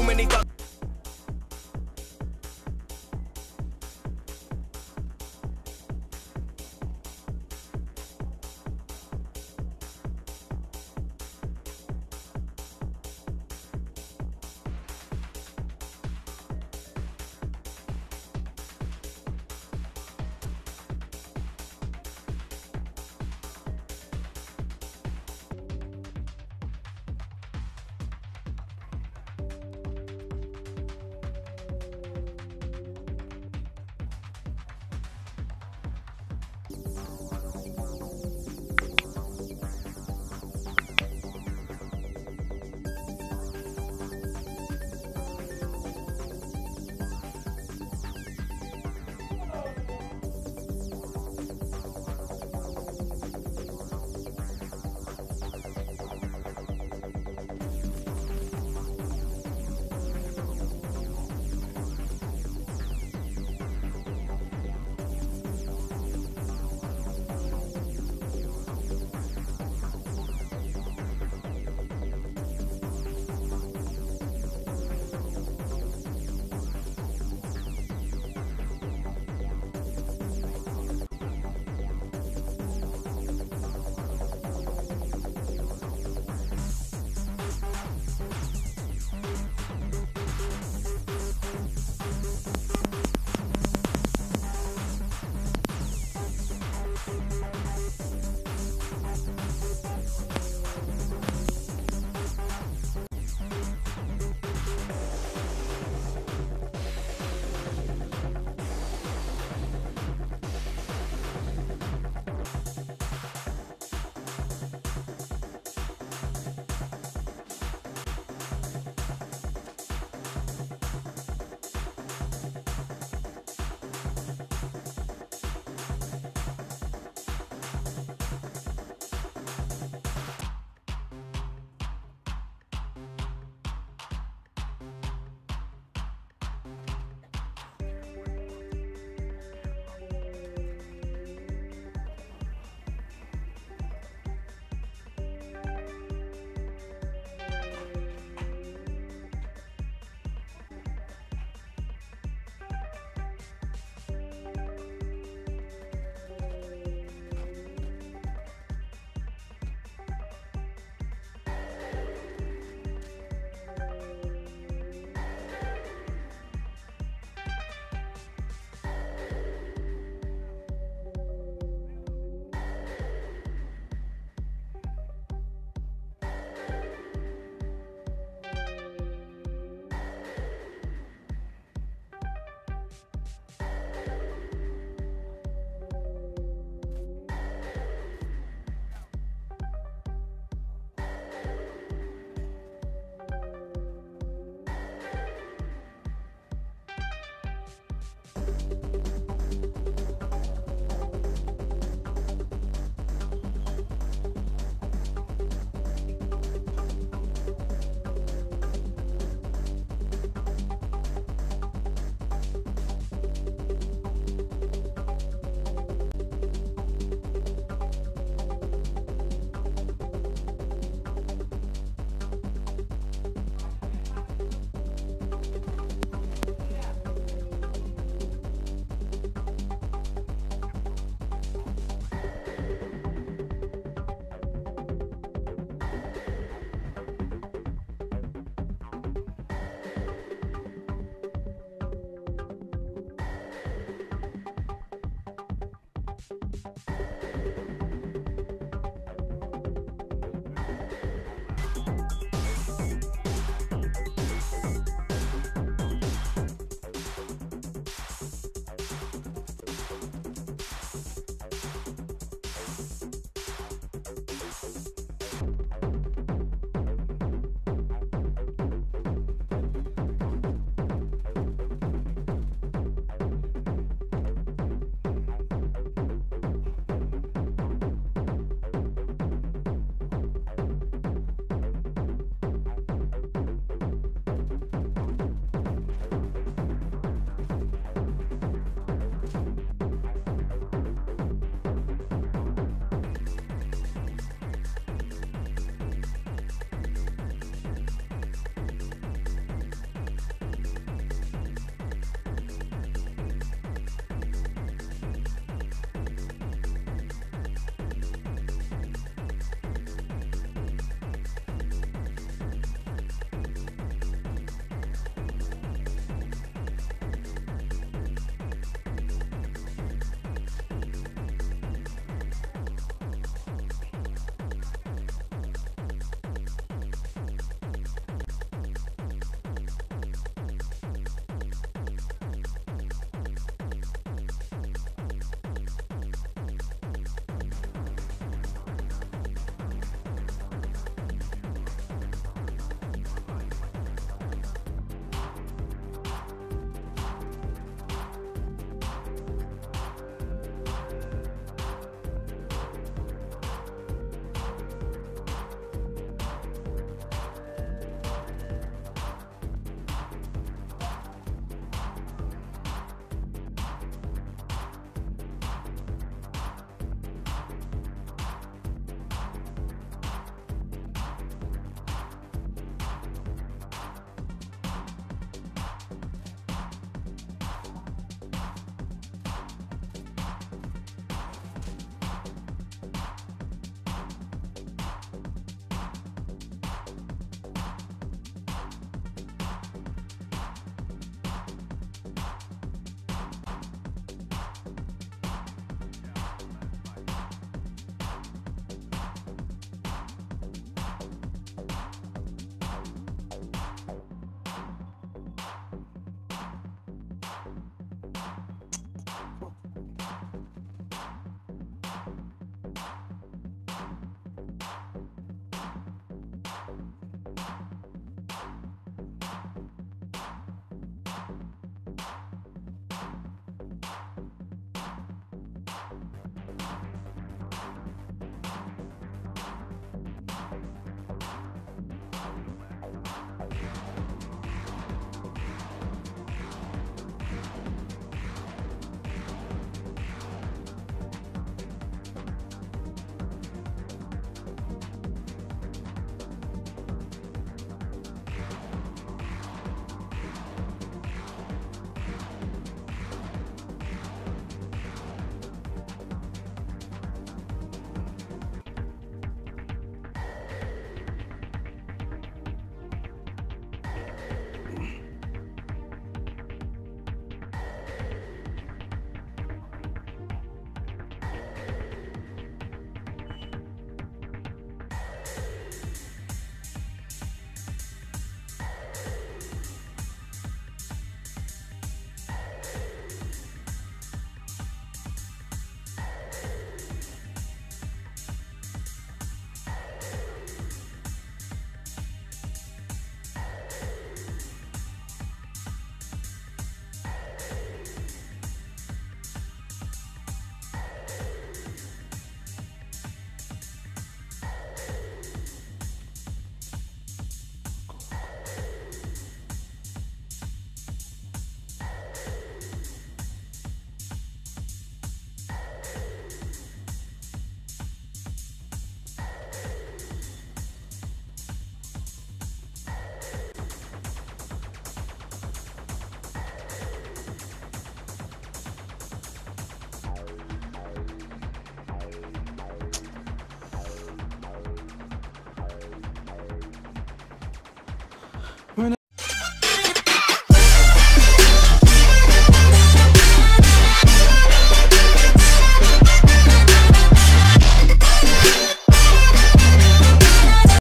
Too many thoughts.